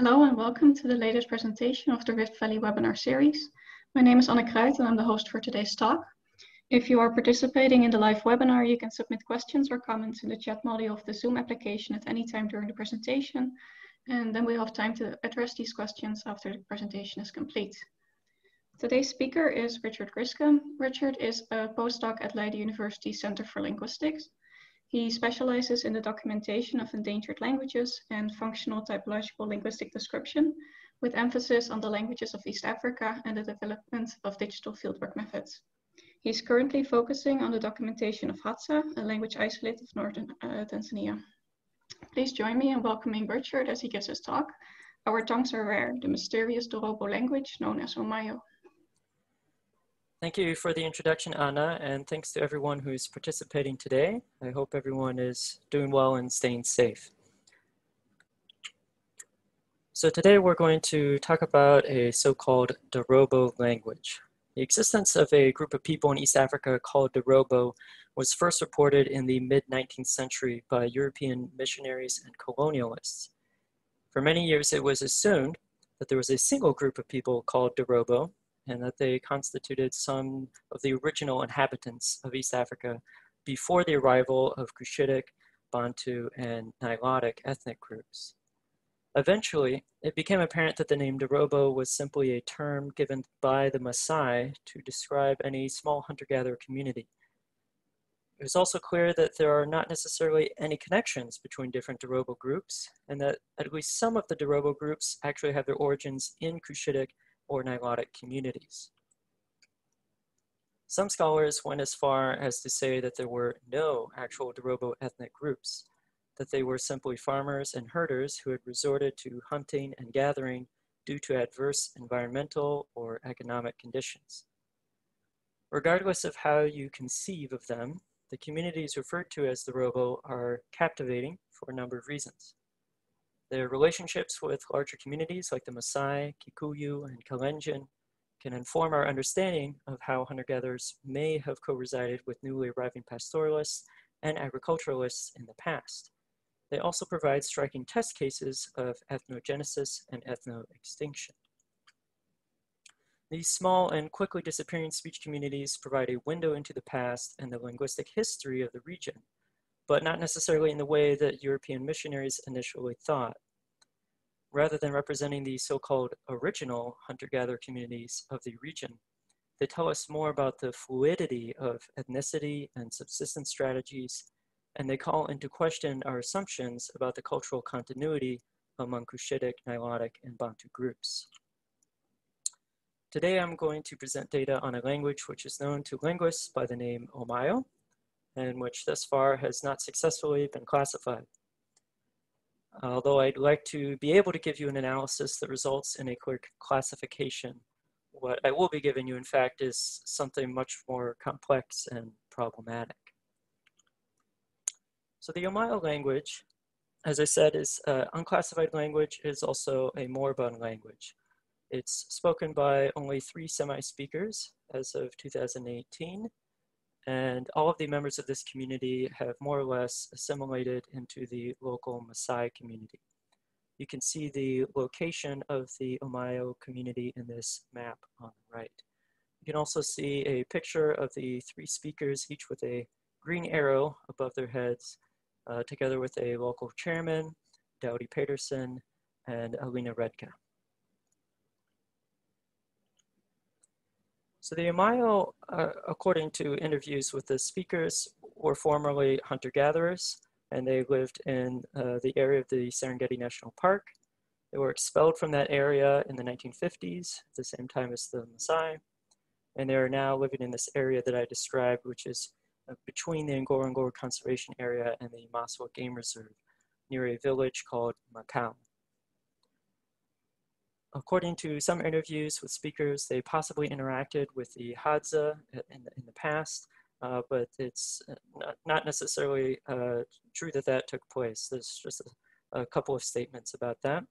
Hello and welcome to the latest presentation of the Rift Valley webinar series. My name is Anneke Kruijt and I'm the host for today's talk. If you are participating in the live webinar, you can submit questions or comments in the chat module of the Zoom application at any time during the presentation, and then we have time to address these questions after the presentation is complete. Today's speaker is Richard Griscom. Richard is a postdoc at Leiden University Center for Linguistics. He specializes in the documentation of endangered languages and functional typological linguistic description, with emphasis on the languages of East Africa and the development of digital fieldwork methods. He's currently focusing on the documentation of Hadza, a language isolate of northern Tanzania. Please join me in welcoming Richard as he gives his talk, Our Tongues Are Rare, the mysterious Dorobo language known as Omaiyo. Thank you for the introduction, Anna, and thanks to everyone who's participating today. I hope everyone is doing well and staying safe. So today we're going to talk about a so-called Dorobo language. The existence of a group of people in East Africa called Dorobo was first reported in the mid-19th century by European missionaries and colonialists. For many years, it was assumed that there was a single group of people called Dorobo, and that they constituted some of the original inhabitants of East Africa before the arrival of Cushitic, Bantu, and Nilotic ethnic groups. Eventually, it became apparent that the name Dorobo was simply a term given by the Maasai to describe any small hunter-gatherer community. It was also clear that there are not necessarily any connections between different Dorobo groups, and that at least some of the Dorobo groups actually have their origins in Cushitic or Nilotic communities. Some scholars went as far as to say that there were no actual Dorobo ethnic groups, that they were simply farmers and herders who had resorted to hunting and gathering due to adverse environmental or economic conditions. Regardless of how you conceive of them, the communities referred to as Dorobo are captivating for a number of reasons. Their relationships with larger communities like the Maasai, Kikuyu, and Kalenjin can inform our understanding of how hunter-gatherers may have co-resided with newly arriving pastoralists and agriculturalists in the past. They also provide striking test cases of ethnogenesis and ethno-extinction. These small and quickly disappearing speech communities provide a window into the past and the linguistic history of the region, but not necessarily in the way that European missionaries initially thought. Rather than representing the so-called original hunter-gatherer communities of the region, they tell us more about the fluidity of ethnicity and subsistence strategies, and they call into question our assumptions about the cultural continuity among Cushitic, Nilotic, and Bantu groups. Today, I'm going to present data on a language which is known to linguists by the name Omaiyo, and which thus far has not successfully been classified. Although I'd like to be able to give you an analysis that results in a clear classification, what I will be giving you, in fact, is something much more complex and problematic. So the Omaiyo language, as I said, is an unclassified language. It is also a moribund language. It's spoken by only 3 semi-speakers as of 2018. And all of the members of this community have more or less assimilated into the local Maasai community. You can see the location of the Omaiyo community in this map on the right. You can also see a picture of the 3 speakers, each with a green arrow above their heads, together with a local chairman, Daudi Peterson, and Alina Redka. So the Omaiyo, according to interviews with the speakers, were formerly hunter-gatherers, and they lived in the area of the Serengeti National Park. They were expelled from that area in the 1950s, at the same time as the Maasai, and they are now living in this area that I described, which is between the Ngorongoro Conservation Area and the Maswa Game Reserve, near a village called Makao. According to some interviews with speakers, they possibly interacted with the Hadza in the past, but it's not necessarily true that that took place. There's just a couple of statements about that.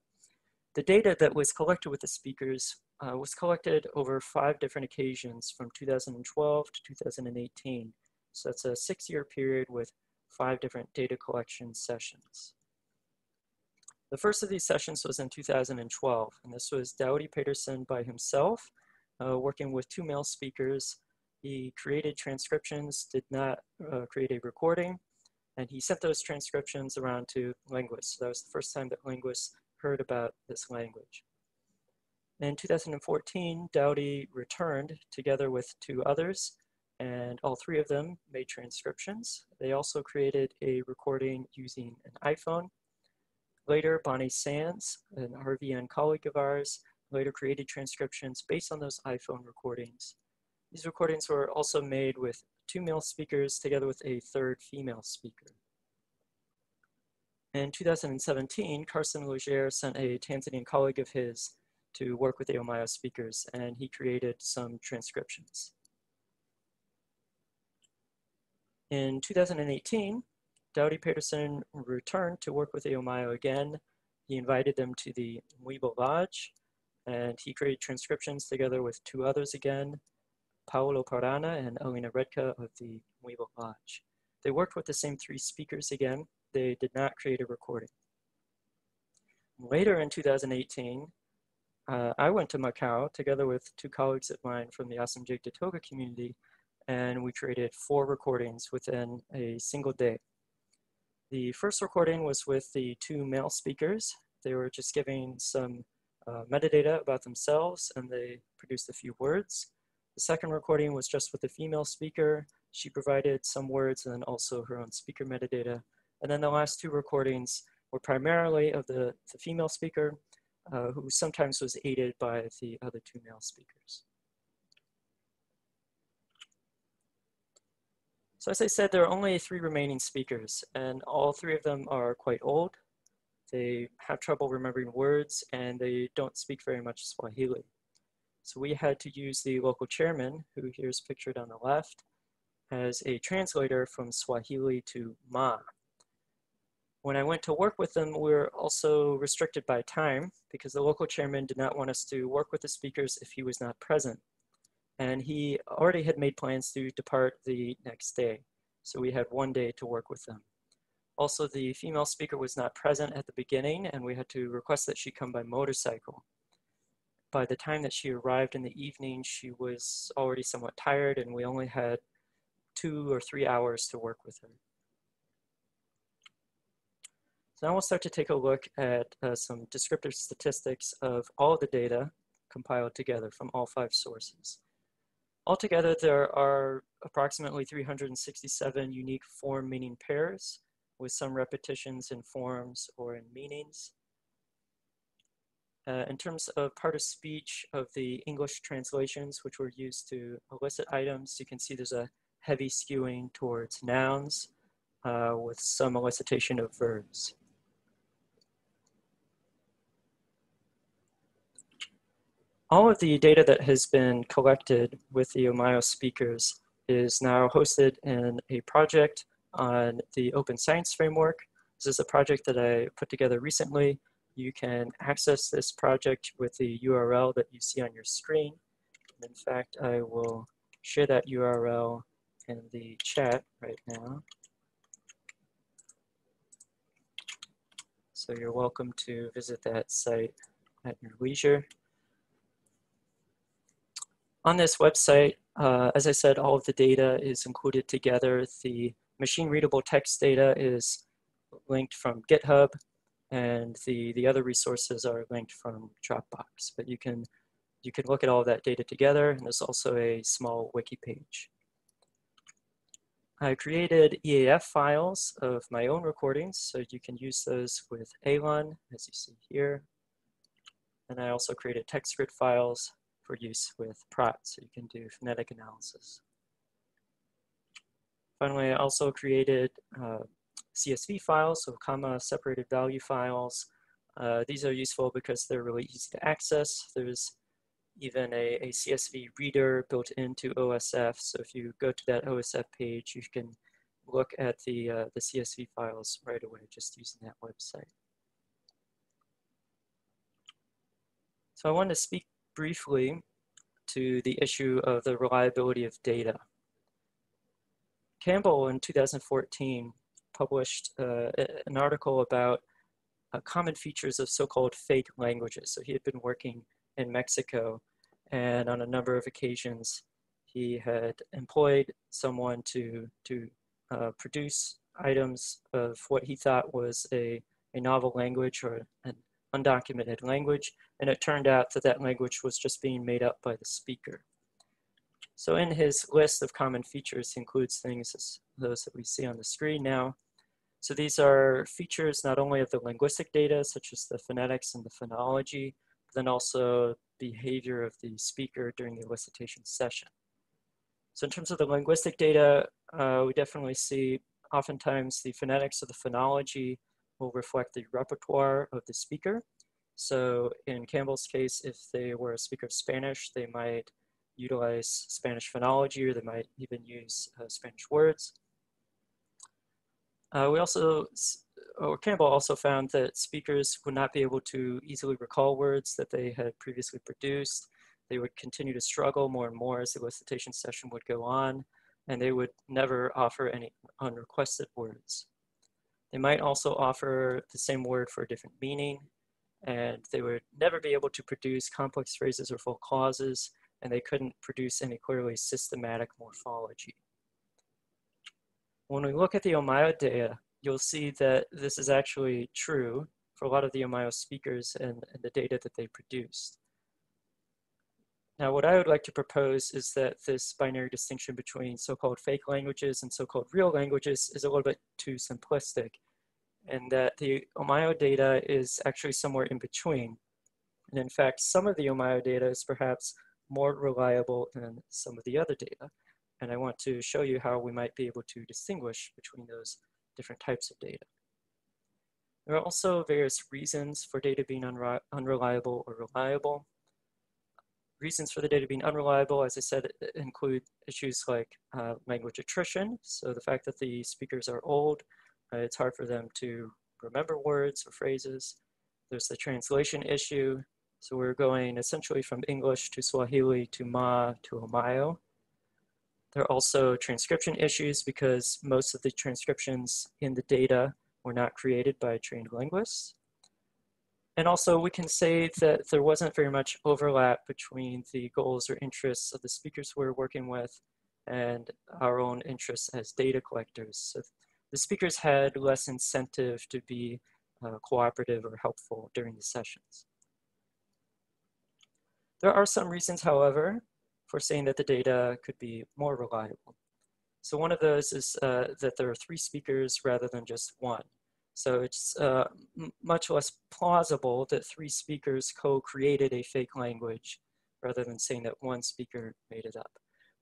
The data that was collected with the speakers was collected over 5 different occasions from 2012 to 2018. So that's a 6-year period with 5 different data collection sessions. The first of these sessions was in 2012, and this was Daudi Peterson by himself, working with two male speakers. He created transcriptions, did not create a recording, and he sent those transcriptions around to linguists. So that was the first time that linguists heard about this language. In 2014, Daudi returned together with two others, and all three of them made transcriptions. They also created a recording using an iPhone. Later, Bonnie Sands, an RVN colleague of ours, later created transcriptions based on those iPhone recordings. These recordings were also made with two male speakers together with a third female speaker. In 2017, Carson Legere sent a Tanzanian colleague of his to work with the Omaiyo speakers, and he created some transcriptions. In 2018, Daudi Peterson returned to work with the Omaiyo again. He invited them to the Mwiba Lodge, and he created transcriptions together with two others again, Paolo Parana and Alina Redka of the Mwiba Lodge. They worked with the same three speakers again. They did not create a recording. Later in 2018, I went to Makao together with two colleagues of mine from the Asamjig Datoga community, and we created four recordings within a single day. The first recording was with the two male speakers. They were just giving some metadata about themselves, and they produced a few words. The second recording was just with the female speaker. She provided some words and then also her own speaker metadata. And then the last two recordings were primarily of the female speaker, who sometimes was aided by the other two male speakers. So as I said, there are only three remaining speakers, and all three of them are quite old. They have trouble remembering words, and they don't speak very much Swahili. So we had to use the local chairman, who here is pictured on the left, as a translator from Swahili to Maa. When I went to work with them, we were also restricted by time because the local chairman did not want us to work with the speakers if he was not present. And he already had made plans to depart the next day. So we had one day to work with them. Also, the female speaker was not present at the beginning, and we had to request that she come by motorcycle. By the time that she arrived in the evening, she was already somewhat tired, and we only had 2 or 3 hours to work with her. So now we'll start to take a look at some descriptive statistics of all the data compiled together from all five sources. Altogether, there are approximately 367 unique form-meaning pairs with some repetitions in forms or in meanings. In terms of part of speech of the English translations, which were used to elicit items, you can see there's a heavy skewing towards nouns with some elicitation of verbs. All of the data that has been collected with the Omaiyo speakers is now hosted in a project on the Open Science Framework. This is a project that I put together recently. You can access this project with the URL that you see on your screen. In fact, I will share that URL in the chat right now. So you're welcome to visit that site at your leisure. On this website, as I said, all of the data is included together. The machine-readable text data is linked from GitHub, and the other resources are linked from Dropbox. But you can look at all of that data together, and there's also a small wiki page. I created EAF files of my own recordings, so you can use those with ALAN, as you see here. And I also created TextScript files for use with PROT, so you can do phonetic analysis. Finally, I also created CSV files, so comma-separated value files. These are useful because they're really easy to access. There's even a CSV reader built into OSF, so if you go to that OSF page, you can look at the CSV files right away just using that website. So I wanted to speak briefly to the issue of the reliability of data. Campbell in 2014 published an article about common features of so-called fake languages. So he had been working in Mexico, and on a number of occasions, he had employed someone to produce items of what he thought was a novel language or an undocumented language, and it turned out that that language was just being made up by the speaker. So in his list of common features includes things as those that we see on the screen now. So these are features not only of the linguistic data, such as the phonetics and the phonology, but then also behavior of the speaker during the elicitation session. So in terms of the linguistic data, we definitely see oftentimes the phonetics or the phonology will reflect the repertoire of the speaker. So in Campbell's case, if they were a speaker of Spanish, they might utilize Spanish phonology, or they might even use Spanish words. Campbell also found that speakers would not be able to easily recall words that they had previously produced. They would continue to struggle more and more as the elicitation session would go on, and they would never offer any unrequested words. They might also offer the same word for a different meaning, and they would never be able to produce complex phrases or full clauses, and they couldn't produce any clearly systematic morphology. When we look at the Omaiyo data, you'll see that this is actually true for a lot of the Omaiyo speakers and the data that they produced. Now, what I would like to propose is that this binary distinction between so-called fake languages and so-called real languages is a little bit too simplistic, and that the Omaiyo data is actually somewhere in between. And in fact, some of the Omaiyo data is perhaps more reliable than some of the other data. And I want to show you how we might be able to distinguish between those different types of data. There are also various reasons for data being unreliable or reliable. Reasons for the data being unreliable, as I said, include issues like language attrition. So the fact that the speakers are old, it's hard for them to remember words or phrases. There's the translation issue. So we're going essentially from English to Swahili to Maa to Omaiyo. There are also transcription issues because most of the transcriptions in the data were not created by trained linguists. And also we can say that there wasn't very much overlap between the goals or interests of the speakers we're working with and our own interests as data collectors. So the speakers had less incentive to be cooperative or helpful during the sessions. There are some reasons, however, for saying that the data could be more reliable. So one of those is that there are three speakers rather than just one. So it's much less plausible that three speakers co-created a fake language rather than saying that one speaker made it up.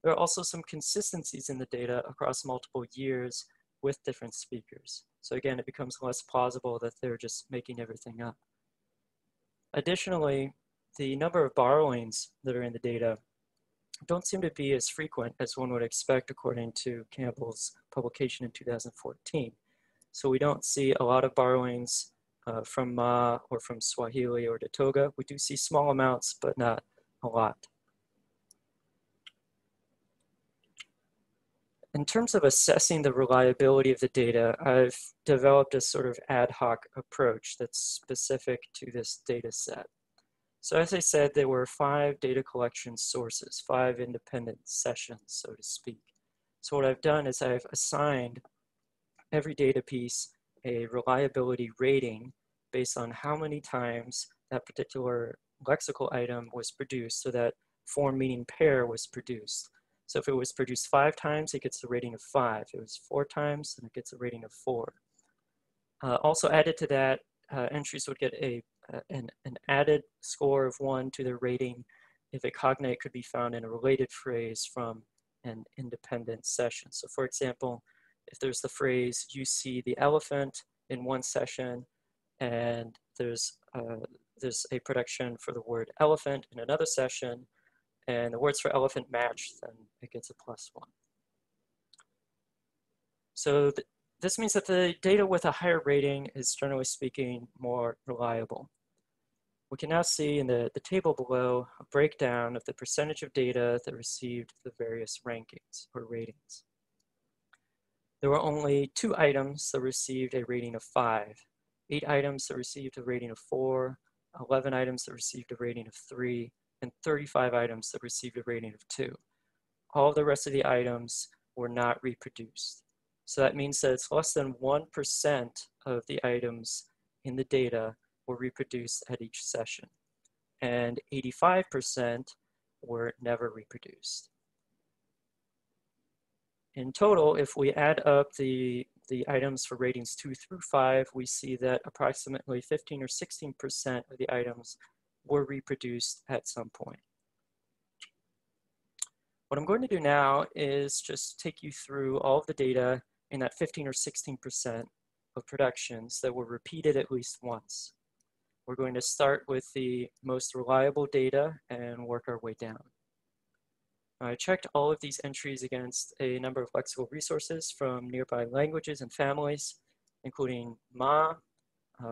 There are also some consistencies in the data across multiple years with different speakers. So again, it becomes less plausible that they're just making everything up. Additionally, the number of borrowings that are in the data don't seem to be as frequent as one would expect according to Campbell's publication in 2014. So we don't see a lot of borrowings from Maa or from Swahili or Datoga. We do see small amounts, but not a lot. In terms of assessing the reliability of the data, I've developed a sort of ad hoc approach that's specific to this data set. So as I said, there were 5 data collection sources, 5 independent sessions, so to speak. So what I've done is I've assigned every data piece a reliability rating based on how many times that particular lexical item was produced, so that form meaning pair was produced. So if it was produced 5 times, it gets a rating of 5. If it was 4 times, then it gets a rating of 4. Also added to that, entries would get an added score of 1 to their rating if a cognate could be found in a related phrase from an independent session. So for example, if there's the phrase, you see the elephant in one session, and there's a production for the word elephant in another session, and the words for elephant match, then it gets a +1. So this means that the data with a higher rating is, generally speaking, more reliable. We can now see in the table below a breakdown of the percentage of data that received the various rankings or ratings. There were only 2 items that received a rating of 5, 8 items that received a rating of 4, 11 items that received a rating of 3, and 35 items that received a rating of 2. All the rest of the items were not reproduced. So that means that it's less than 1% of the items in the data were reproduced at each session, and 85% were never reproduced. In total, if we add up the items for ratings 2 through 5, we see that approximately 15 or 16% of the items were reproduced at some point. What I'm going to do now is just take you through all of the data in that 15 or 16% of productions that were repeated at least once. We're going to start with the most reliable data and work our way down. I checked all of these entries against a number of lexical resources from nearby languages and families, including Maa,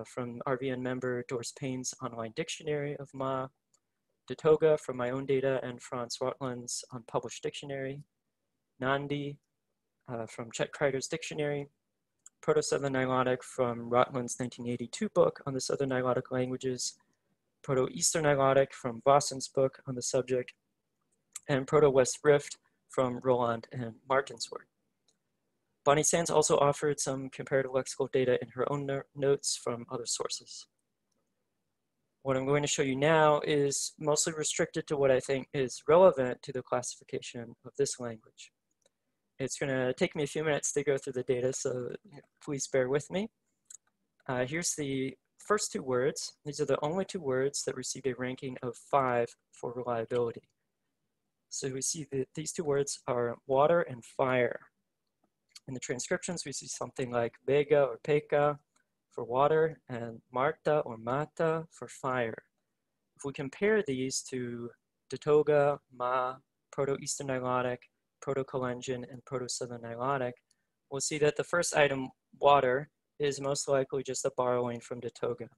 from RVN member Doris Payne's online dictionary of Maa, Datoga from my own data and Franz Rotland's unpublished dictionary, Nandi from Chet Kreider's dictionary, Proto Southern Nilotic from Rotland's 1982 book on the Southern Nilotic languages, Proto Eastern Nilotic from Boston's book on the subject, and Proto-West Rift from Roland and Martin's work. Bonnie Sands also offered some comparative lexical data in her own notes from other sources. What I'm going to show you now is mostly restricted to what I think is relevant to the classification of this language. It's going to take me a few minutes to go through the data, so please bear with me. Here's the first 2 words. These are the only 2 words that received a ranking of 5 for reliability. So we see that these 2 words are water and fire. In the transcriptions, we see something like bega or peka for water and marta or mata for fire. If we compare these to Datoga, Maa, Proto-Eastern Nilotic, Proto-Kalenjin, and Proto-Southern Nilotic, we'll see that the first item, water, is most likely just a borrowing from Datoga.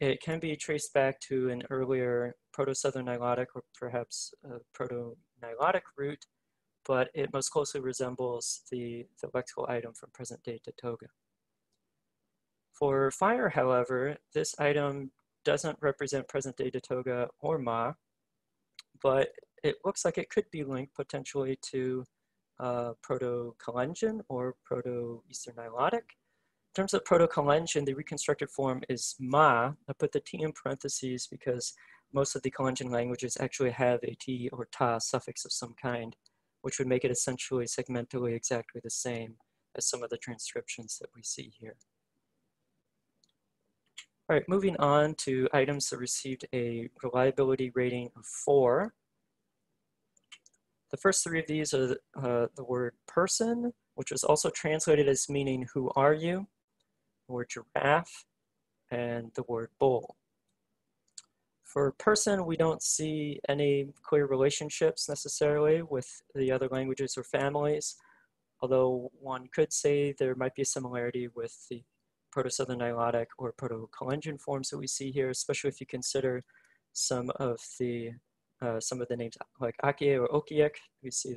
It can be traced back to an earlier Proto-Southern Nilotic or perhaps a Proto-Nilotic root, but it most closely resembles the lexical item from present-day Datoga. For fire, however, this item doesn't represent present-day Datoga or Maa, but it looks like it could be linked potentially to Proto-Kalenjin or Proto-Eastern Nilotic. In terms of Proto-Kalenjin, the reconstructed form is Ma. I put the T in parentheses because most of the Kalenjin languages actually have a T or Ta suffix of some kind, which would make it essentially segmentally exactly the same as some of the transcriptions that we see here. All right, moving on to items that received a reliability rating of 4. The first 3 of these are the word person, which was also translated as meaning who are you, the word giraffe, and the word bull. For person, we don't see any clear relationships necessarily with the other languages or families, although one could say there might be a similarity with the Proto-Southern Nilotic or Proto-Kalenjin forms that we see here, especially if you consider some of the names like Akie or Okiek. We see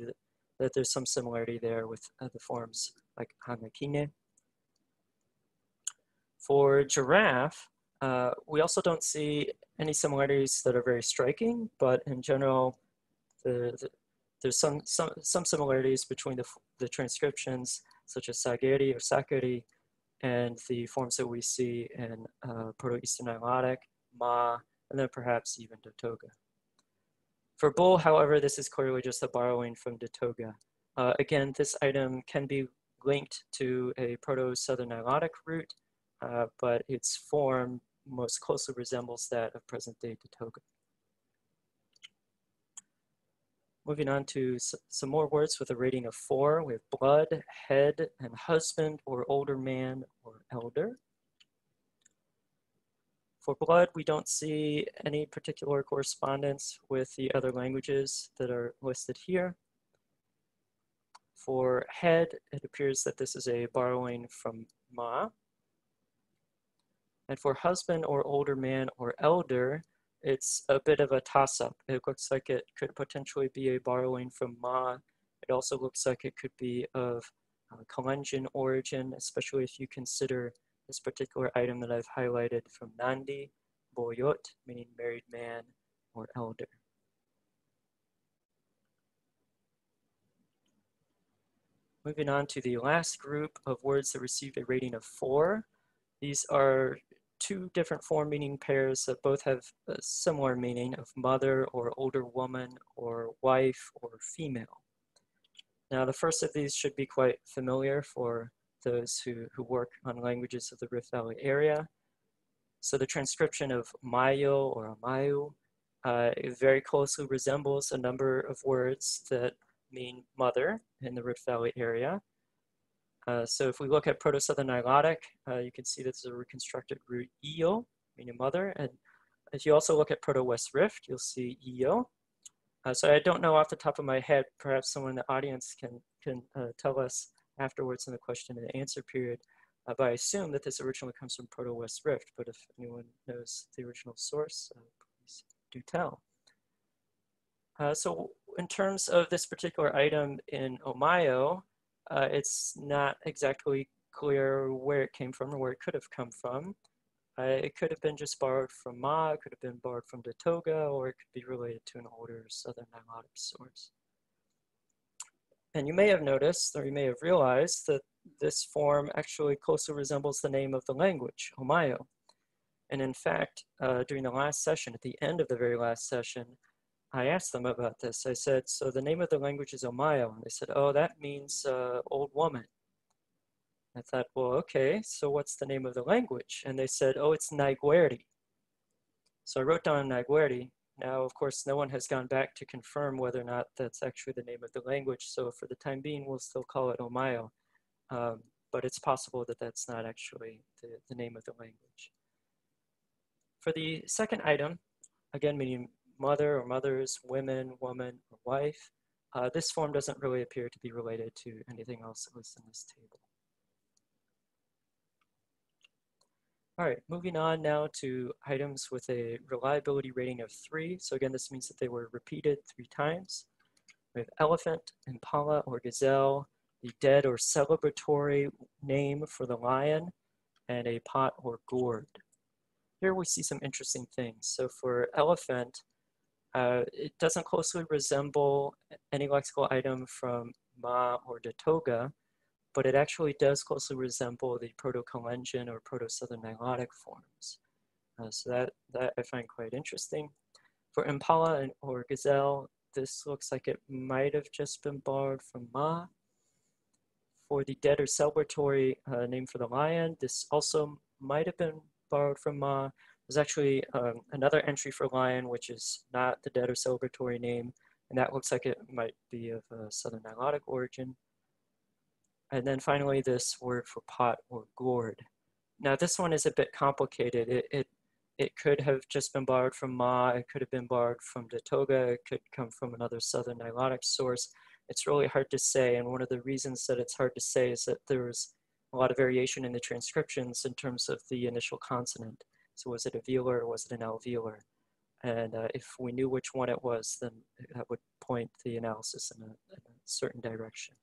that there's some similarity there with the forms like Hanakine. For giraffe, we also don't see any similarities that are very striking, but in general, there's some similarities between the transcriptions, such as sageri or sakeri, and the forms that we see in Proto-Eastern Nilotic, Ma, and then perhaps even Datoga. For bull, however, this is clearly just a borrowing from Datoga. Again, this item can be linked to a Proto-Southern Nilotic root, but its form most closely resembles that of present-day Datoga. Moving on to some more words with a rating of 4. We have blood, head, and husband, or older man, or elder. For blood, we don't see any particular correspondence with the other languages that are listed here. For head, it appears that this is a borrowing from Ma. And for husband or older man or elder, it's a bit of a toss-up. It looks like it could potentially be a borrowing from Ma. It also looks like it could be of Kalenjin origin, especially if you consider This particular item that I've highlighted from Nandi, Boyot, meaning married man or elder. Moving on to the last group of words that received a rating of 4. These are two different foreign meaning pairs that both have a similar meaning of mother or older woman or wife or female. Now the first of these should be quite familiar for those who work on languages of the Rift Valley area. So the transcription of Omaiyo or Omaiyo very closely resembles a number of words that mean mother in the Rift Valley area. So if we look at Proto-Southern Nilotic, you can see this is a reconstructed root iyo, meaning mother. And if you also look at Proto-West Rift, you'll see iyo. So I don't know off the top of my head, perhaps someone in the audience can tell us afterwards in the question and answer period, but I assume that this originally comes from Proto-West Rift, but if anyone knows the original source, please do tell. So in terms of this particular item in Omaiyo, it's not exactly clear where it came from or where it could have come from. It could have been just borrowed from Maa, it could have been borrowed from Datoga, or it could be related to an older Southern Nilotic source. And you may have noticed, or you may have realized, that this form actually closely resembles the name of the language, Omaiyo. And in fact, during the last session, at the end of the very last session, I asked them about this. I said, so the name of the language is Omaiyo. And they said, oh, that means old woman. I thought, well, okay, so what's the name of the language? And they said, oh, it's Naigweri. So I wrote down Naigweri. Now, of course, no one has gone back to confirm whether or not that's actually the name of the language. So for the time being, we'll still call it Omaiyo. But it's possible that that's not actually the name of the language. For the second item, again, meaning mother or mothers, women, woman, or wife, this form doesn't really appear to be related to anything else that was in this table. All right, moving on now to items with a reliability rating of 3. So again, this means that they were repeated 3 times. We have elephant, impala, or gazelle, the dead or celebratory name for the lion, and a pot or gourd. Here we see some interesting things. So for elephant, it doesn't closely resemble any lexical item from Ma or Datoga, but it actually does closely resemble the Proto-Kalenjin or Proto-Southern Nilotic forms. So that I find quite interesting. For impala or gazelle, this looks like it might have just been borrowed from Ma. For the dead or celebratory name for the lion, this also might have been borrowed from Ma. There's actually another entry for lion, which is not the dead or celebratory name, and that looks like it might be of Southern Nilotic origin. And then finally, this word for pot or gourd. Now, this one is a bit complicated. It could have just been borrowed from Ma. It could have been borrowed from Datoga. It could come from another Southern Nilotic source. It's really hard to say. And one of the reasons that it's hard to say is that there was a lot of variation in the transcriptions in terms of the initial consonant. So was it a velar or was it an alveolar? And if we knew which one it was, then that would point the analysis in a certain direction.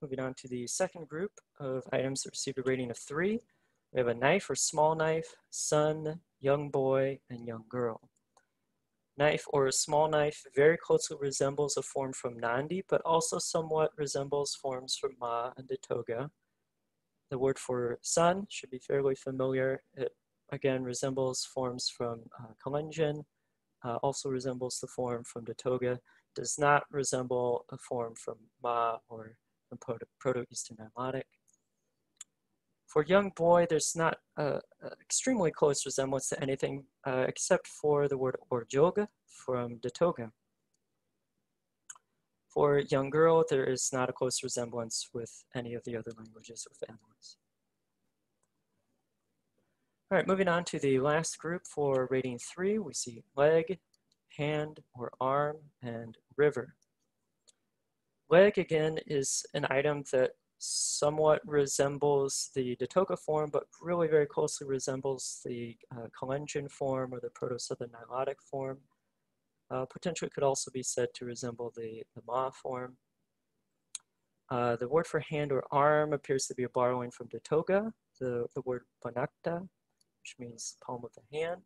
Moving on to the second group of items that received a rating of 3. We have a knife or small knife, son, young boy, and young girl. Knife or a small knife very closely resembles a form from Nandi, but also somewhat resembles forms from Ma and Datoga. The word for son should be fairly familiar. It again resembles forms from Kalenjin, also resembles the form from Datoga, does not resemble a form from Ma or Proto-Eastern Nilotic. For young boy, there's not an extremely close resemblance to anything except for the word orjoga from Datoga. For young girl, there is not a close resemblance with any of the other languages or families. All right, moving on to the last group for rating 3, we see leg, hand or arm, and river. Leg, again, is an item that somewhat resembles the Datoga form, but really very closely resembles the Kalenjin form or the Proto-Southern Nilotic form. Potentially could also be said to resemble the Ma form. The word for hand or arm appears to be a borrowing from Datoga, the word panakta, which means palm of the hand.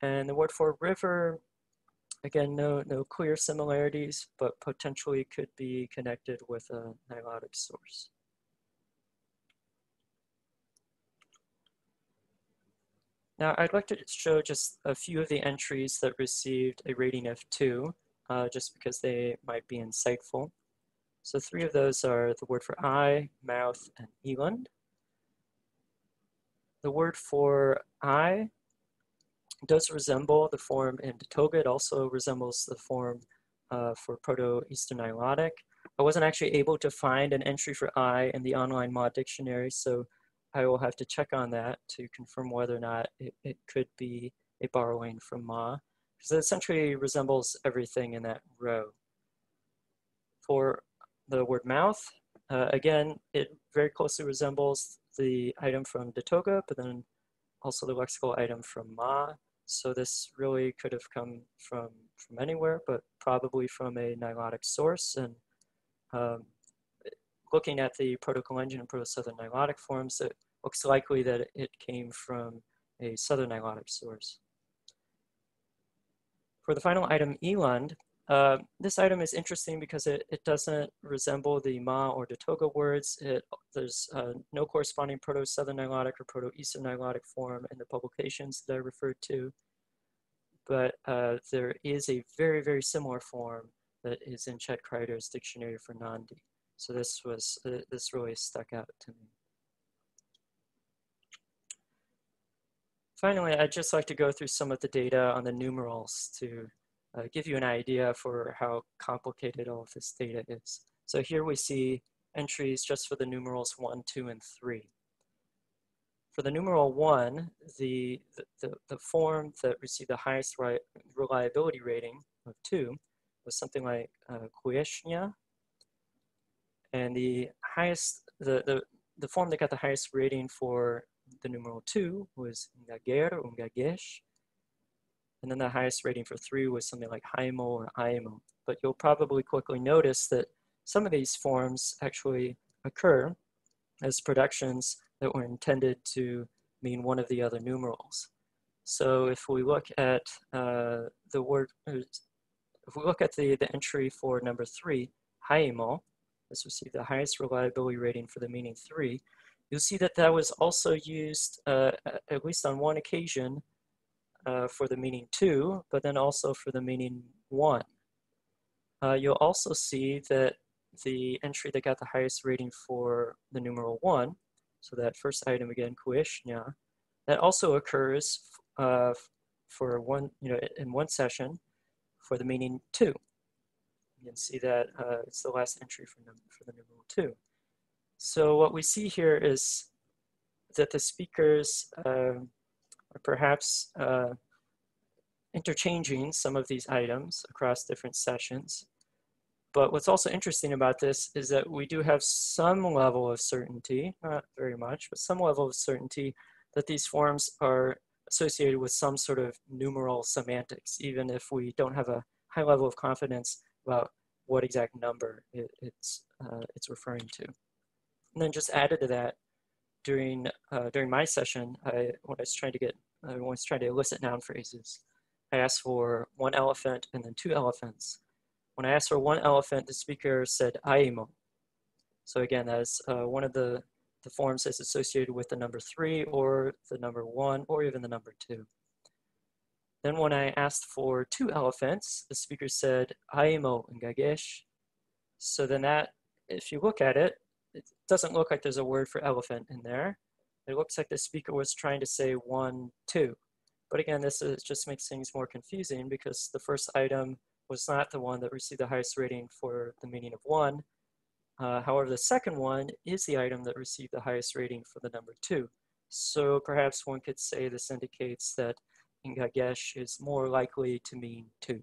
And the word for river, again, no clear similarities, but potentially could be connected with a Nilotic source. Now, I'd like to show just a few of the entries that received a rating of 2, just because they might be insightful. So 3 of those are the word for eye, mouth, and eland. The word for eye does resemble the form in Datoga. It also resembles the form for Proto Eastern Nilotic. I wasn't actually able to find an entry for eye in the online Maa dictionary, so I will have to check on that to confirm whether or not it could be a borrowing from Maa, because it essentially resembles everything in that row. For the word mouth, again, it very closely resembles the item from Datoga, but then also the lexical item from Maa. So this really could have come from anywhere, but probably from a Nilotic source. And looking at the Proto-Kalenjin and Proto-Southern Nilotic forms, it looks likely that it came from a Southern Nilotic source. For the final item, eland, this item is interesting because it doesn't resemble the Maa or Datoga words. There's no corresponding Proto-Southern Nilotic or Proto-Eastern Nilotic form in the publications that I referred to, but there is a very, very similar form that is in Chet Kreider's Dictionary for Nandi. So this really stuck out to me. Finally, I'd just like to go through some of the data on the numerals to give you an idea for how complicated all of this data is. So here we see entries just for the numerals 1, 2, and 3. For the numeral 1, the form that received the highest reliability rating of 2 was something like Kueshnya. And the form that got the highest rating for the numeral 2 was Ngager or Ngagesh. And then the highest rating for 3 was something like Haimo or Aimo. But you'll probably quickly notice that some of these forms actually occur as productions that were intended to mean one of the other numerals. So if we look at the entry for number 3, Haimo, this received the highest reliability rating for the meaning 3, you'll see that that was also used at least on one occasion for the meaning 2, but then also for the meaning 1. You'll also see that the entry that got the highest rating for the numeral 1, so that first item again, Kuishnya, that also occurs for one, in one session for the meaning 2. You can see that it's the last entry for the numeral 2. So what we see here is that the speakers are perhaps interchanging some of these items across different sessions. But what's also interesting about this is that we do have some level of certainty, not very much, but some level of certainty that these forms are associated with some sort of numeral semantics, even if we don't have a high level of confidence about what exact number it's referring to. And then just added to that, during my session, when I was trying to elicit noun phrases, I asked for 1 elephant and then 2 elephants. When I asked for 1 elephant, the speaker said aimo. So again, that's one of the forms that's associated with the number 3 or the number 1 or even the number 2. Then when I asked for 2 elephants, the speaker said Aimo and Gagesh. So then that, if you look at it, it doesn't look like there's a word for elephant in there. It looks like the speaker was trying to say 1, 2. But again, this just makes things more confusing because the first item was not the one that received the highest rating for the meaning of 1. However, the second one is the item that received the highest rating for the number 2. So perhaps one could say this indicates that Ngagesh is more likely to mean 2.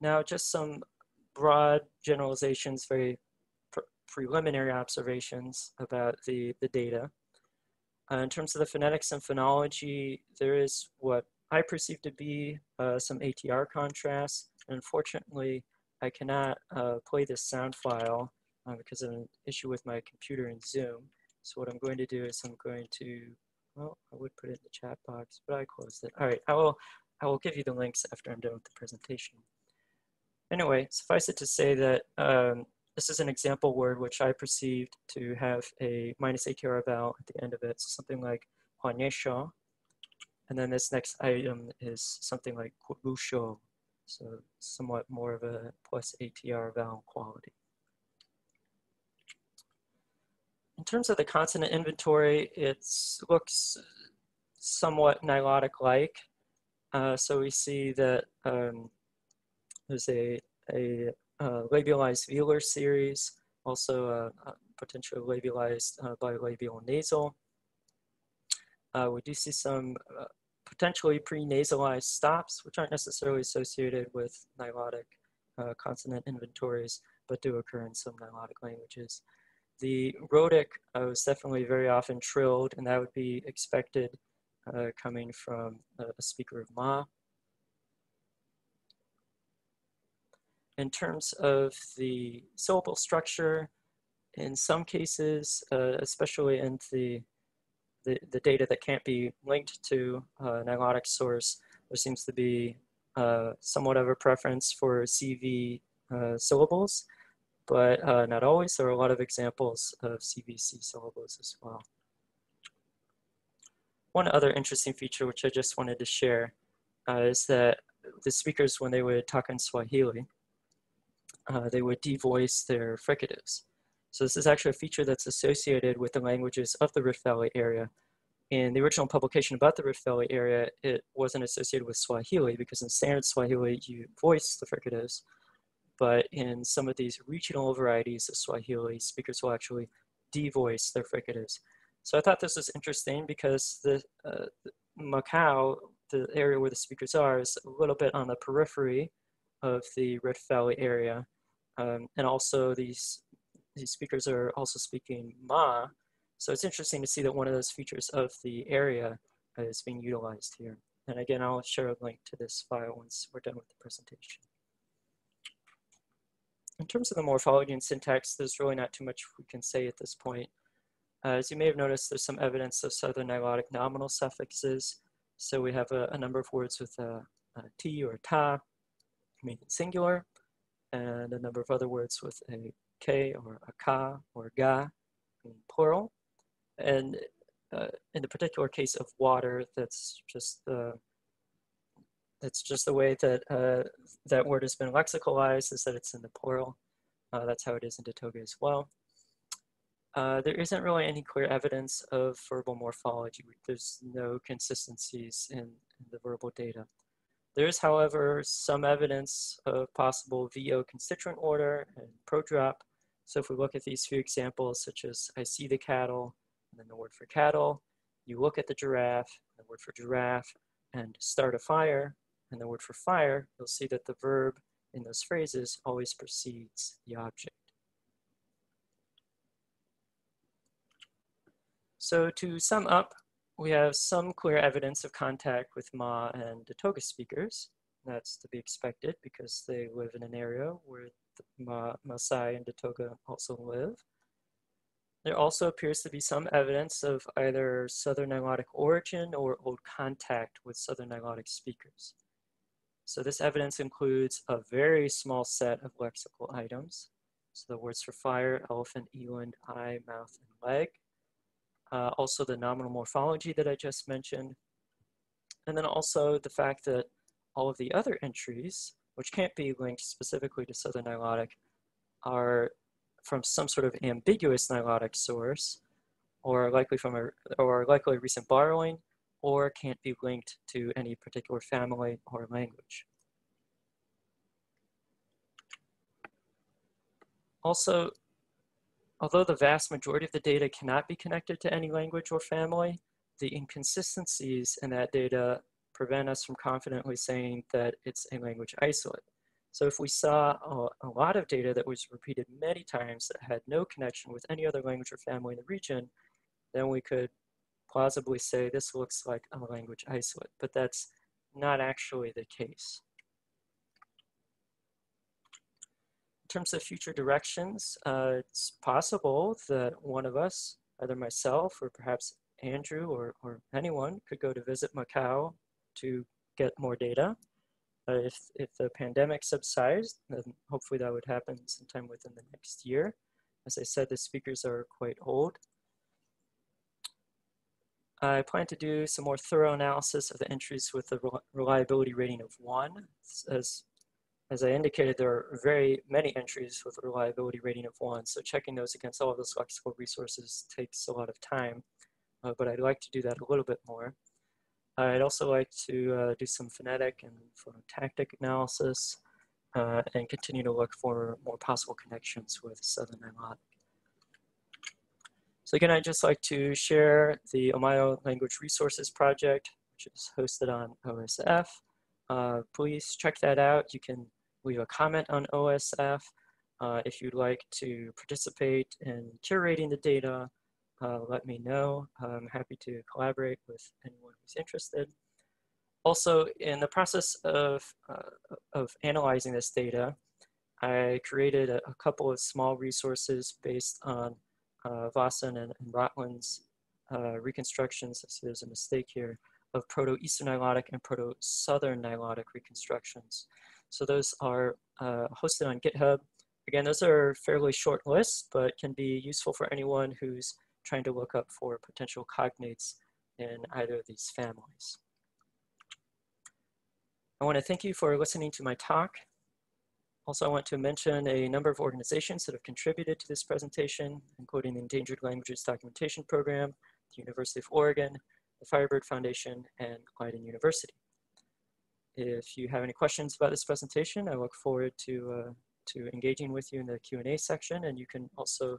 Now, just some broad generalizations, very preliminary observations about the data. In terms of the phonetics and phonology, there is what I perceive to be some ATR contrast, Unfortunately, I cannot play this sound file because of an issue with my computer and Zoom. So what I'm going to do is I'm going to, well, I would put it in the chat box, but I closed it. All right, I will give you the links after I'm done with the presentation. Anyway, suffice it to say that this is an example word which I perceived to have a minus AQR vowel at the end of it, so something like Huanyesho. And then this next item is something like Kurusho, so somewhat more of a plus ATR vowel quality. In terms of the consonant inventory, it looks somewhat Nilotic-like. So we see that there's a labialized velar series, also potentially labialized bilabial nasal. We do see some potentially pre-nasalized stops, which aren't necessarily associated with Nilotic consonant inventories, but do occur in some Nilotic languages. The rhotic was definitely very often trilled, and that would be expected coming from a speaker of Maa. In terms of the syllable structure, in some cases, especially in the data that can't be linked to an Nilotic source, there seems to be somewhat of a preference for CV syllables, but not always. There are a lot of examples of CVC syllables as well. One other interesting feature which I just wanted to share is that the speakers, when they would talk in Swahili, they would devoice their fricatives. So this is actually a feature that's associated with the languages of the Rift Valley area. In the original publication about the Rift Valley area, it wasn't associated with Swahili because in standard Swahili, you voice the fricatives. But in some of these regional varieties of Swahili, speakers will actually devoice their fricatives. So I thought this was interesting because the Makao, the area where the speakers are, is a little bit on the periphery of the Rift Valley area. And also these speakers are also speaking Maa. So it's interesting to see that one of those features of the area is being utilized here. And again, I'll share a link to this file once we're done with the presentation. In terms of the morphology and syntax, there's really not too much we can say at this point. As you may have noticed, there's some evidence of Southern Nilotic nominal suffixes. So we have a number of words with a T or ta, meaning singular, and a number of other words with a K or a ka or ga, meaning plural. And in the particular case of water, that's just the way that that word has been lexicalized, is that it's in the plural. That's how it is in Datoga as well. There isn't really any clear evidence of verbal morphology. There's no consistencies in the verbal data. There is, however, some evidence of possible VO constituent order and prodrop. So if we look at these few examples, such as I see the cattle, and then the word for cattle, you look at the giraffe, the word for giraffe, and start a fire, and the word for fire, you'll see that the verb in those phrases always precedes the object. So to sum up, we have some clear evidence of contact with Maa and Datoga speakers. That's to be expected because they live in an area where the Maasai and Datoga also live. There also appears to be some evidence of either Southern Nilotic origin or old contact with Southern Nilotic speakers. So this evidence includes a very small set of lexical items. So the words for fire, elephant, eland, eye, mouth, and leg. Also the nominal morphology that I just mentioned. And then also the fact that all of the other entries, which can't be linked specifically to Southern Nilotic, are from some sort of ambiguous Nilotic source, or likely from a recent borrowing, or can't be linked to any particular family or language. Also, although the vast majority of the data cannot be connected to any language or family, the inconsistencies in that data prevent us from confidently saying that it's a language isolate. So if we saw a lot of data that was repeated many times that had no connection with any other language or family in the region, then we could plausibly say this looks like a language isolate, but that's not actually the case. terms of future directions, it's possible that one of us, either myself or perhaps Andrew or anyone, could go to visit Makao to get more data. If the pandemic subsides, then hopefully that would happen sometime within the next year. As I said, the speakers are quite old. I plan to do some more thorough analysis of the entries with a reliability rating of 1. As I indicated, there are very many entries with a reliability rating of 1, so checking those against all of those lexical resources takes a lot of time, but I'd like to do that a little bit more. I'd also like to do some phonetic and phonotactic analysis and continue to look for more possible connections with Southern Nilotic. So again, I'd just like to share the Omaiyo Language Resources Project, which is hosted on OSF. Please check that out. You can leave a comment on OSF if you'd like to participate in curating the data. Let me know. I'm happy to collaborate with anyone who's interested. Also, in the process of analyzing this data, I created a couple of small resources based on Vossen and Rotland's reconstructions. I see there's a mistake here, of Proto-Eastern Nilotic and Proto-Southern Nilotic reconstructions. So those are hosted on GitHub. Again, those are fairly short lists, but can be useful for anyone who's trying to look up for potential cognates in either of these families. I want to thank you for listening to my talk. Also, I want to mention a number of organizations that have contributed to this presentation, including the Endangered Languages Documentation Program, the University of Oregon, the Firebird Foundation, and Leiden University. If you have any questions about this presentation, I look forward to engaging with you in the Q&A section, and you can also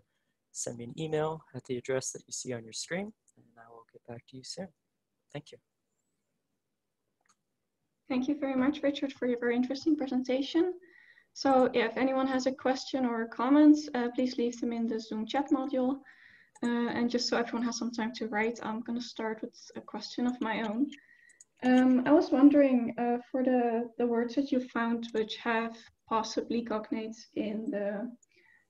send me an email at the address that you see on your screen, and I will get back to you soon. Thank you. Thank you very much, Richard, for your very interesting presentation. So if anyone has a question or comments, please leave them in the Zoom chat module. And just so everyone has some time to write, I'm going to start with a question of my own. I was wondering for the words that you found which have possibly cognates in the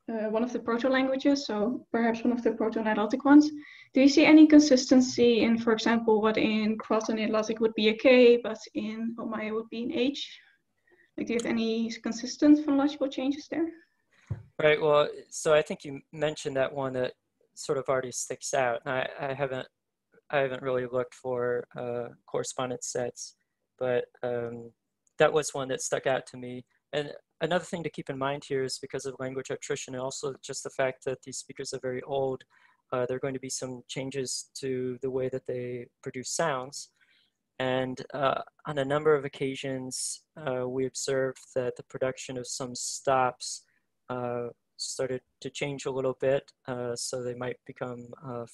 one of the proto-languages, so perhaps one of the proto-Nilotic ones, do you see any consistency in, for example, what in Proto-Nilotic would be a K, but in Omaiyo would be an H? Like, do you have any consistent phonological changes there? Right, well, so I think you mentioned that one that sort of already sticks out. And I haven't really looked for correspondence sets, but that was one that stuck out to me. And another thing to keep in mind here is because of language attrition and also just the fact that these speakers are very old, there are going to be some changes to the way that they produce sounds. And on a number of occasions, we observed that the production of some stops started to change a little bit. So they might become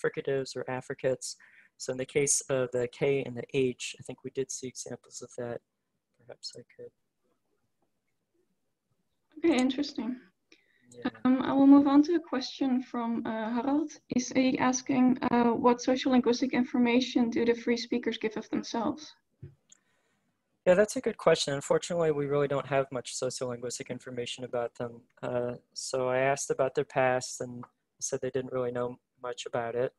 fricatives or affricates. So in the case of the K and the H, I think we did see examples of that. Perhaps I could. Okay, interesting. Yeah. I will move on to a question from Harald. Is he asking what sociolinguistic information do the free speakers give of themselves? Yeah, that's a good question. Unfortunately, we really don't have much sociolinguistic information about them. So I asked about their past and said they didn't really know much about it.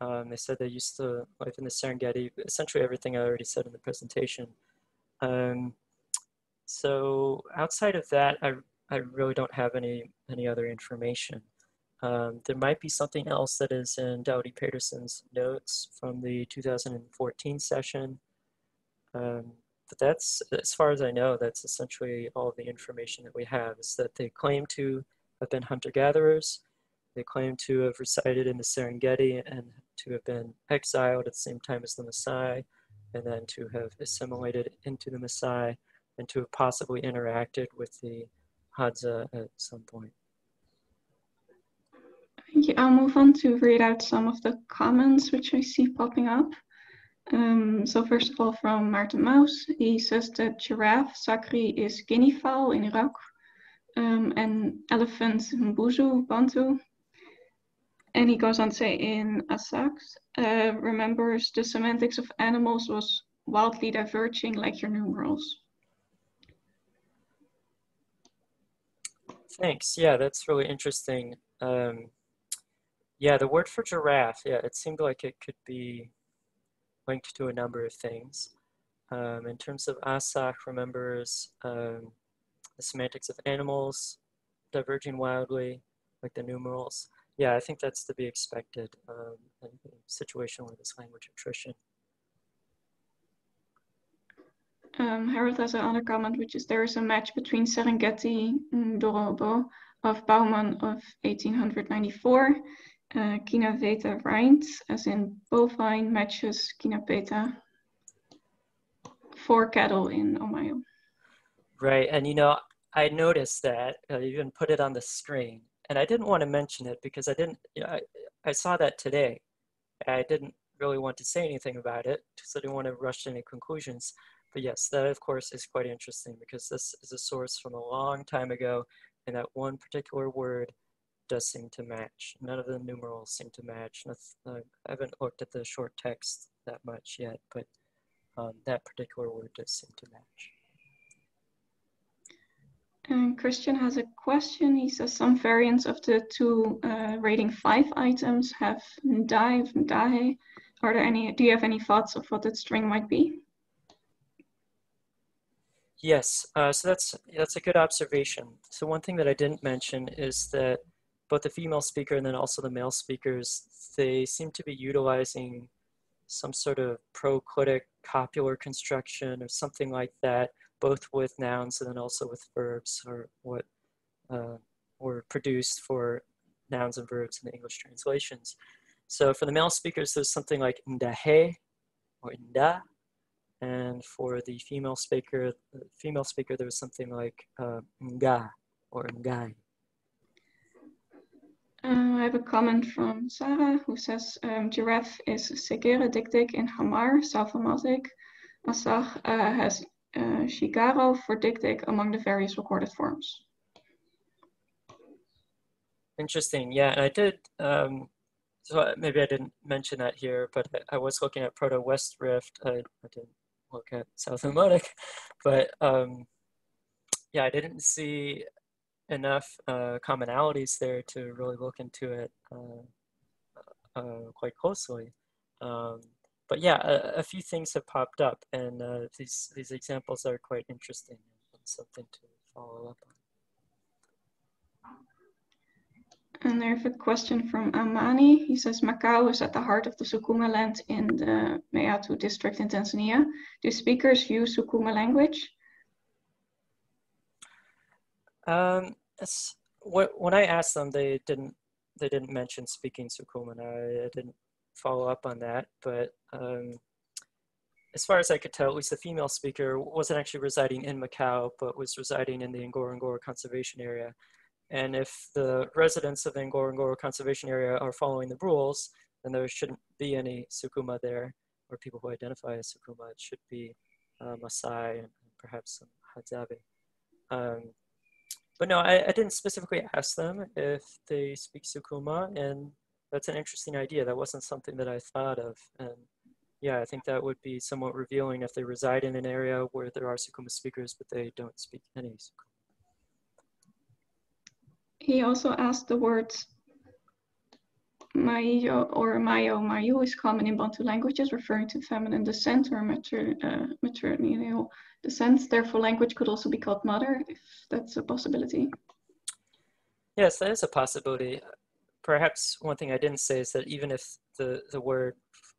They said they used to live in the Serengeti, essentially everything I already said in the presentation. So outside of that, I really don't have any other information. There might be something else that is in Daudi Peterson's notes from the 2014 session. But that's, as far as I know, that's essentially all the information that we have, is that they claim to have been hunter-gatherers, they claim to have resided in the Serengeti and to have been exiled at the same time as the Maasai, and then to have assimilated into the Maasai, and to have possibly interacted with the Hadza at some point. Thank you. I'll move on to read out some of the comments which I see popping up. So first of all, from Martin Mouse, he says that giraffe, Sakri, is guinea fowl in Iraq, and elephant, Mbuzu, Bantu. And he goes on to say in Assak, remembers the semantics of animals was wildly diverging like your numerals. Thanks. Yeah, that's really interesting. Yeah, the word for giraffe, yeah, it seemed like it could be linked to a number of things. In terms of ASAC, remembers the semantics of animals diverging wildly, like the numerals. Yeah, I think that's to be expected in a situation where this language attrition. Harold has another comment, which is there is a match between Serengeti and Dorobo of Bauman of 1894, Kinaveta Rind, as in bovine matches Kinapeta for cattle in Omaiyo. Right, and you know, I noticed that, you even put it on the screen, and I didn't want to mention it because I didn't, you know, I saw that today. I didn't really want to say anything about it because I didn't want to rush to any conclusions. But yes, that of course is quite interesting because this is a source from a long time ago, and that one particular word does seem to match. None of the numerals seem to match. I haven't looked at the short text that much yet, but that particular word does seem to match. And Christian has a question. He says some variants of the two rating 5 items have Ndai, Ndahe. Are there any, do you have any thoughts of what that string might be? Yes, so that's a good observation. So one thing that I didn't mention is that both the female speaker and then also the male speakers, they seem to be utilizing some sort of proclitic copular construction or something like that, both with nouns and then also with verbs, or what were produced for nouns and verbs in the English translations. So for the male speakers, there's something like ndahe or nda. And for the female speaker, there was something like nga or ngai. I have a comment from Sarah who says giraffe is segere dictic in Hamar, South Hamatic. Asag has shigaro for dictic among the various recorded forms. Interesting, yeah, and I did, so maybe I didn't mention that here, but I was looking at Proto-West Rift. I didn't look at South Nilotic, but yeah, I didn't see enough commonalities there to really look into it quite closely. But yeah, a few things have popped up, and these examples are quite interesting and something to follow up on. And I have a question from Amani. He says, Makao is at the heart of the Sukuma land in the Meatu district in Tanzania. Do speakers use Sukuma language? When I asked them, they didn't mention speaking Sukuma. I didn't follow up on that, but as far as I could tell, at least the female speaker wasn't actually residing in Makao, but was residing in the Ngorongoro Conservation Area. And if the residents of the Ngorongoro Conservation Area are following the rules, then there shouldn't be any Sukuma there, or people who identify as Sukuma. It should be Maasai and perhaps some Hadza. But no, I didn't specifically ask them if they speak Sukuma, and that's an interesting idea. That wasn't something that I thought of. And yeah, I think that would be somewhat revealing if they reside in an area where there are Sukuma speakers, but they don't speak any Sukuma. He also asked the words Omaiyo or Mayo. Omaiyo is common in Bantu languages, referring to feminine descent or matrilineal descent. Therefore, language could also be called mother, if that's a possibility. Yes, that is a possibility. Perhaps one thing I didn't say is that even if the word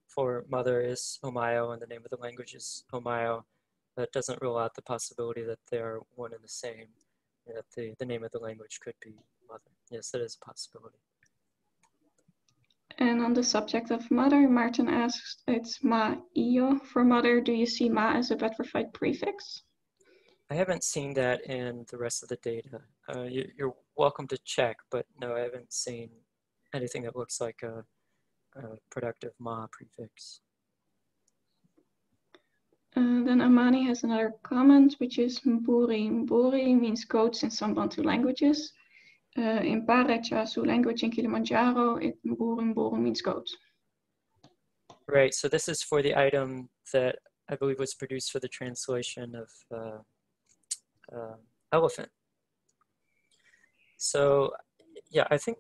for mother is Omaiyo and the name of the language is Omaiyo, that doesn't rule out the possibility that they are one and the same. That the name of the language could be mother. Yes, that is a possibility. And on the subject of mother, Martin asks, it's Maa'iyo for mother. Do you see Ma as a petrified prefix? I haven't seen that in the rest of the data. You're welcome to check, but no, I haven't seen anything that looks like a productive Ma prefix. Then Amani has another comment, which is Mburi. Mburi means goats in some Bantu languages. In Parechasu language in Kilimanjaro, Mburi Mburi means goat. Right, so this is for the item that I believe was produced for the translation of elephant. So yeah, I think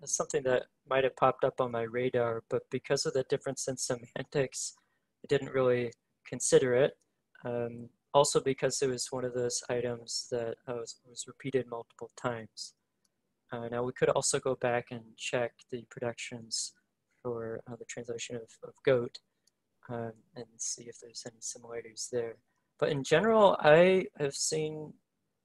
that's something that might have popped up on my radar, but because of the difference in semantics, I didn't really consider it. Also because it was one of those items that was repeated multiple times. Now we could also go back and check the productions for the translation of goat and see if there's any similarities there. But in general, I have seen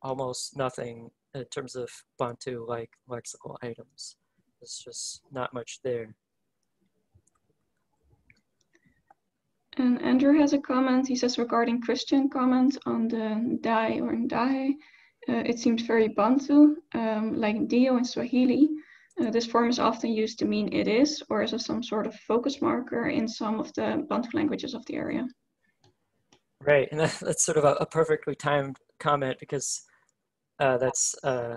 almost nothing in terms of Bantu-like lexical items. There's just not much there. And Andrew has a comment. He says, regarding Christian comments on the dai or ndahe, it seems very Bantu, like ndio in Swahili. This form is often used to mean it is, or is it some sort of focus marker in some of the Bantu languages of the area? Right, and that's sort of a perfectly timed comment, because that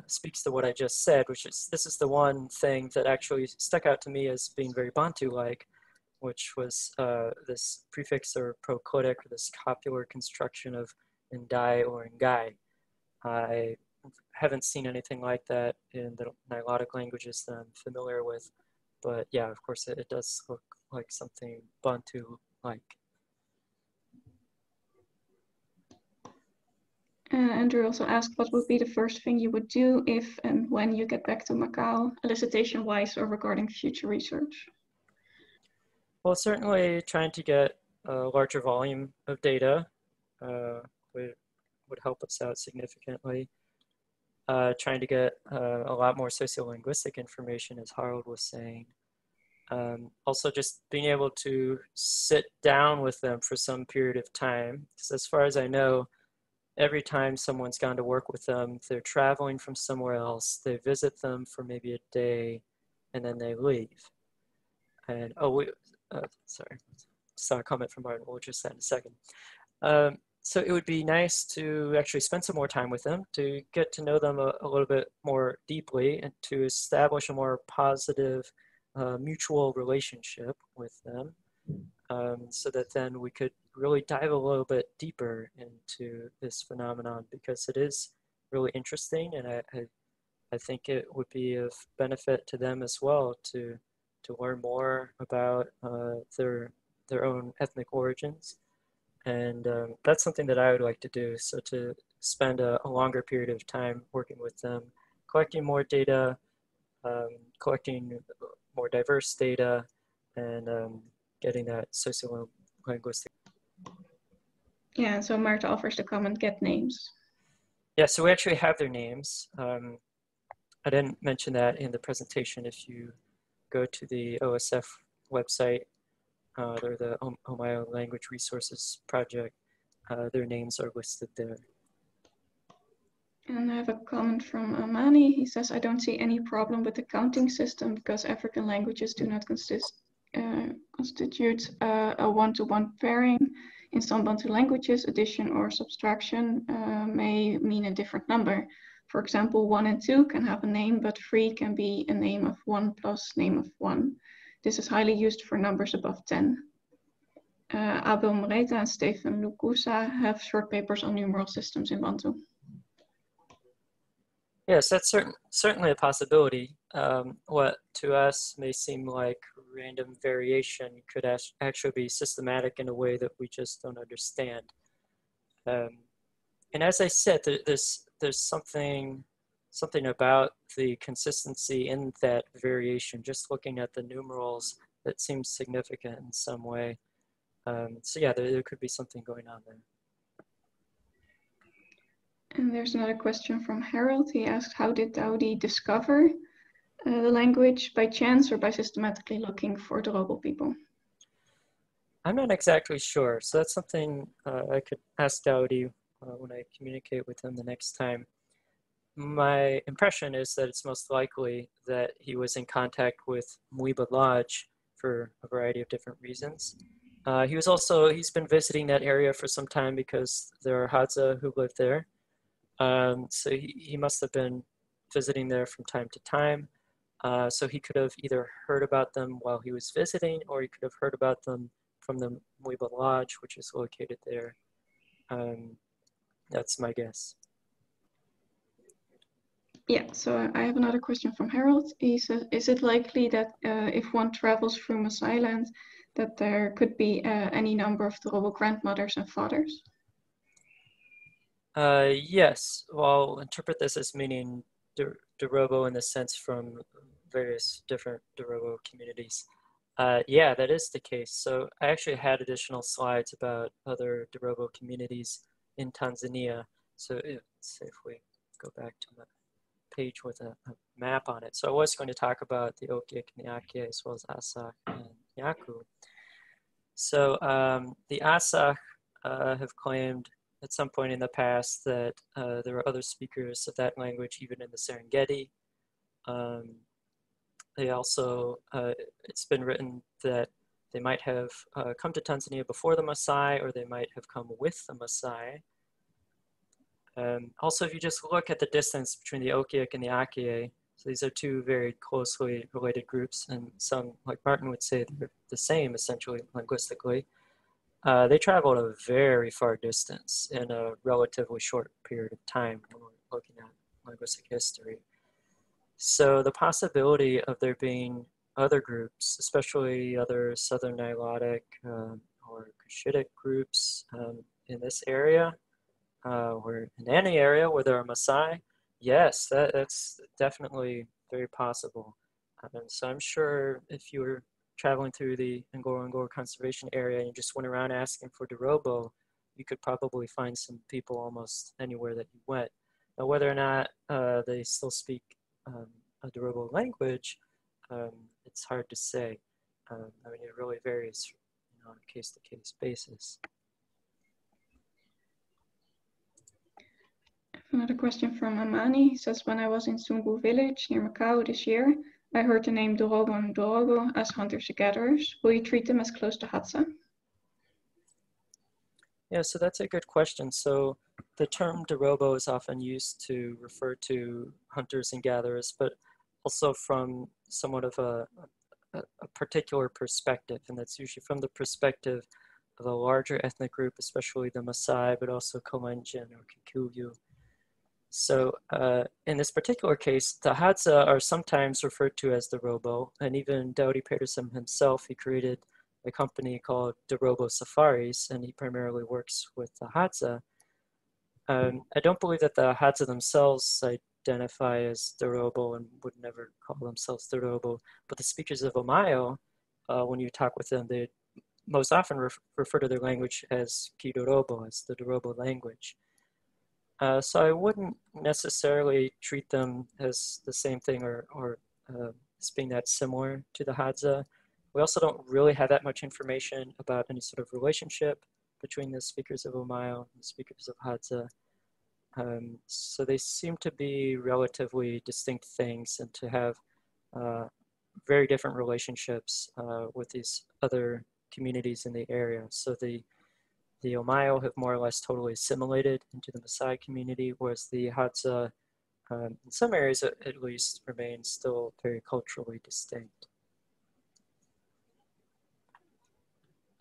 speaks to what I just said, which is this is the one thing that actually stuck out to me as being very Bantu-like, which was this prefix or procotic, or this copular construction of ndai or ngai. I haven't seen anything like that in the Nilotic languages that I'm familiar with, but yeah, of course it does look like something Bantu-like. Andrew also asked, what would be the first thing you would do if and when you get back to Makao, elicitation-wise or regarding future research? Well, certainly trying to get a larger volume of data would help us out significantly. Trying to get a lot more sociolinguistic information, as Harold was saying. Also just being able to sit down with them for some period of time, because as far as I know, every time someone's gone to work with them, they're traveling from somewhere else, they visit them for maybe a day, and then they leave. And, oh, sorry, saw a comment from Martin, we'll just that in a second. So it would be nice to actually spend some more time with them, to get to know them a little bit more deeply, and to establish a more positive mutual relationship with them, so that then we could really dive a little bit deeper into this phenomenon, because it is really interesting, and I think it would be of benefit to them as well to learn more about their own ethnic origins. And that's something that I would like to do. So to spend a longer period of time working with them, collecting more data, collecting more diverse data, and getting that sociolinguistic. Yeah, so Marta offers the comment, get names. Yeah, so we actually have their names. I didn't mention that in the presentation. If you go to the OSF website, or the Omaiyo Language Resources Project, their names are listed there. And I have a comment from Amani. He says, I don't see any problem with the counting system because African languages do not constitute a one-to-one pairing. In some Bantu languages, addition or subtraction may mean a different number. For example, 1 and 2 can have a name, but 3 can be a name of 1 plus name of 1. This is highly used for numbers above 10. Abel Moreta and Stefan Lukusa have short papers on numeral systems in Bantu. Yes, that's certainly a possibility. What to us may seem like random variation could actually be systematic in a way that we just don't understand. And as I said, there's something about the consistency in that variation, just looking at the numerals, that seems significant in some way. So yeah, there could be something going on there. And there's another question from Harold. He asked, how did Daudi discover the language? By chance or by systematically looking for Dorobo people? I'm not exactly sure. So that's something I could ask Daudi when I communicate with him the next time. My impression is that it's most likely that he was in contact with Mwiba Lodge for a variety of different reasons. He's been visiting that area for some time because there are Hadza who live there. So he must have been visiting there from time to time. So he could have either heard about them while he was visiting, or he could have heard about them from the Mwiba Lodge, which is located there. That's my guess. Yeah, so I have another question from Harold. He says, is it likely that if one travels through Maasai land, that there could be any number of Dorobo grandmothers and fathers? Yes, well, I'll interpret this as meaning Dorobo in the sense from various different Dorobo communities. Yeah, that is the case. So I actually had additional slides about other Dorobo communities in Tanzania. So it's, if we go back to my page with a map on it. So I was going to talk about the Okiek and the Akie as well as Asak and Nyaku. So the Asak have claimed at some point in the past that there were other speakers of that language even in the Serengeti. They also, it's been written that they might have come to Tanzania before the Maasai, or they might have come with the Maasai. Also, if you just look at the distance between the Okiek and the Akie, so these are two very closely related groups, and some, like Martin would say, they're the same essentially linguistically. They traveled a very far distance in a relatively short period of time when we're looking at linguistic history. So the possibility of there being other groups, especially other Southern Nilotic or Cushitic groups in this area, or in any area where there are Maasai, yes, that's definitely very possible. And so I'm sure if you were traveling through the Ngorongoro Conservation Area and you just went around asking for Dorobo, you could probably find some people almost anywhere that you went. Now, whether or not they still speak a Dorobo language, it's hard to say. I mean, it really varies, you know, on a case-to-case basis. Another question from Amani. He says, when I was in Sumbu village near Makao this year, I heard the name Dorobo and Dorobo as hunters-gatherers. Will you treat them as close to Hadza? Yeah, so that's a good question. So the term Dorobo is often used to refer to hunters and gatherers, but also from somewhat of a particular perspective. And that's usually from the perspective of a larger ethnic group, especially the Maasai, but also Kalenjin or Kikuyu. So in this particular case, the Hadza are sometimes referred to as Dorobo, and even Daudi Peterson himself, he created a company called Dorobo Safaris, and he primarily works with the Hadza. I don't believe that the Hadza themselves identify as Dorobo and would never call themselves Dorobo, but the speakers of Omaiyo, when you talk with them, they most often refer to their language as Kidorobo, as the Dorobo language. So I wouldn't necessarily treat them as the same thing or as being that similar to the Hadza. We also don't really have that much information about any sort of relationship between the speakers of Omaiyo and the speakers of Hadza. So they seem to be relatively distinct things and to have very different relationships with these other communities in the area. So the Omaiyo have more or less totally assimilated into the Maasai community, whereas the Hadza, in some areas at least, remain still very culturally distinct.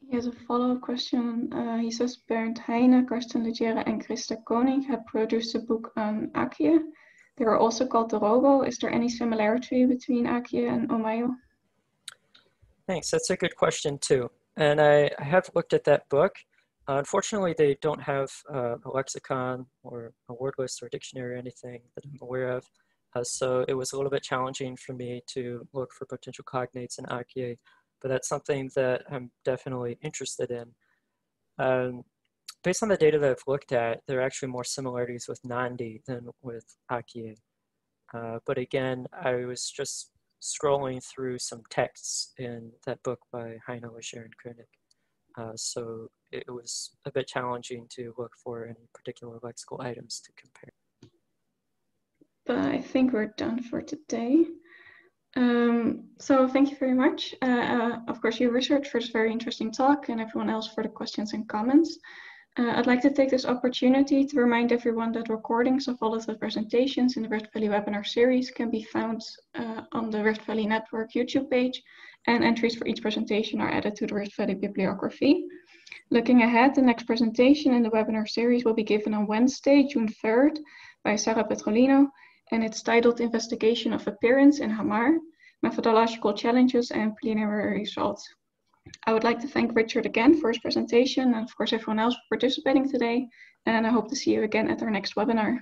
He has a follow-up question. He says, Bernd Heine, Karsten Legere, and Christa Koning have produced a book on Akie. They are also called Dorobo. Is there any similarity between Akie and Omaiyo? Thanks, that's a good question too. And I have looked at that book. Unfortunately, they don't have a lexicon or a word list or dictionary or anything that I'm aware of. So it was a little bit challenging for me to look for potential cognates in Akie, but that's something that I'm definitely interested in. Based on the data that I've looked at, there are actually more similarities with Nandi than with Akie. But again, I was just scrolling through some texts in that book by Heine, Legere, and Koenig. So it was a bit challenging to look for any particular lexical items to compare. But I think we're done for today. So thank you very much. Of course, you, Richard, for this very interesting talk, and everyone else for the questions and comments. I'd like to take this opportunity to remind everyone that recordings of all of the presentations in the Rift Valley webinar series can be found on the Rift Valley Network YouTube page, and entries for each presentation are added to the Rift Valley bibliography. Looking ahead, the next presentation in the webinar series will be given on Wednesday, June 3rd, by Sarah Petrolino and it's titled Investigation of Appearance in Hamar, Methodological Challenges and Preliminary Results. I would like to thank Richard again for his presentation and of course everyone else for participating today, and I hope to see you again at our next webinar.